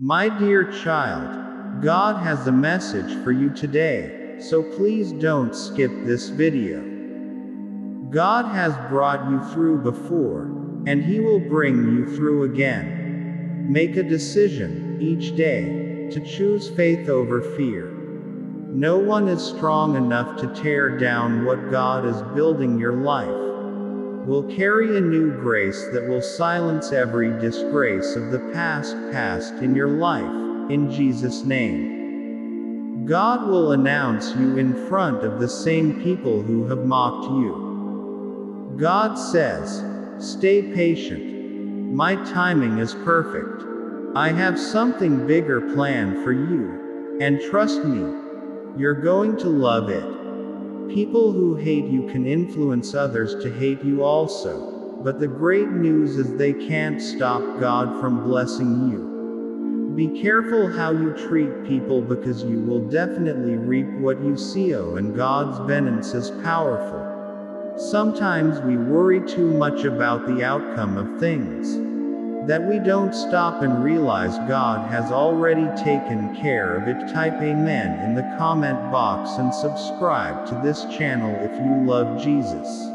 My dear child, God has a message for you today, so please don't skip this video. God has brought you through before, and He will bring you through again. Make a decision, each day, to choose faith over fear. No one is strong enough to tear down what God is building. Your life will carry a new grace that will silence every disgrace of the past in your life, in Jesus' name. God will announce you in front of the same people who have mocked you. God says, "Stay patient. My timing is perfect. I have something bigger planned for you, and trust me, you're going to love it." People who hate you can influence others to hate you also, but the great news is they can't stop God from blessing you. Be careful how you treat people, because you will definitely reap what you sow, and God's vengeance is powerful. Sometimes we worry too much about the outcome of things, that we don't stop and realize God has already taken care of it. Type amen in the comment box and subscribe to this channel if you love Jesus.